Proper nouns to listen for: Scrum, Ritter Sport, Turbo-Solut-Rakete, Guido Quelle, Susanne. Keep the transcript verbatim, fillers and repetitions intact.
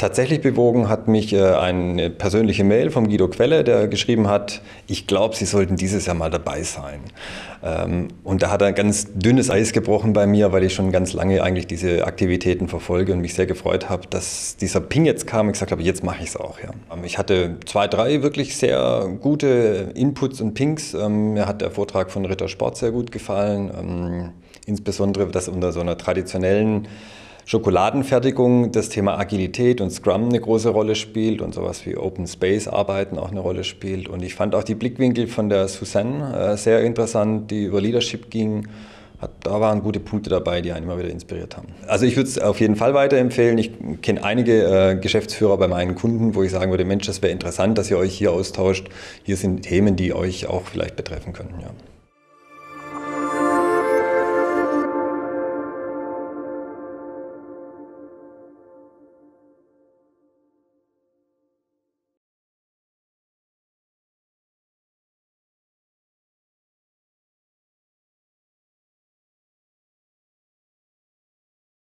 Tatsächlich bewogen hat mich eine persönliche Mail von Guido Quelle, der geschrieben hat, ich glaube, Sie sollten dieses Jahr mal dabei sein. Und da hat er ganz dünnes Eis gebrochen bei mir, weil ich schon ganz lange eigentlich diese Aktivitäten verfolge und mich sehr gefreut habe, dass dieser Ping jetzt kam und ich gesagt habe, jetzt mache ich es auch. Ja. Ich hatte zwei, drei wirklich sehr gute Inputs und Pings. Mir hat der Vortrag von Ritter Sport sehr gut gefallen, insbesondere das unter so einer traditionellen Schokoladenfertigung, das Thema Agilität und Scrum eine große Rolle spielt und sowas wie Open Space Arbeiten auch eine Rolle spielt. Und ich fand auch die Blickwinkel von der Susanne sehr interessant, die über Leadership ging. Da waren gute Punkte dabei, die einen immer wieder inspiriert haben. Also ich würde es auf jeden Fall weiterempfehlen. Ich kenne einige Geschäftsführer bei meinen Kunden, wo ich sagen würde, Mensch, das wäre interessant, dass ihr euch hier austauscht. Hier sind Themen, die euch auch vielleicht betreffen können. Ja.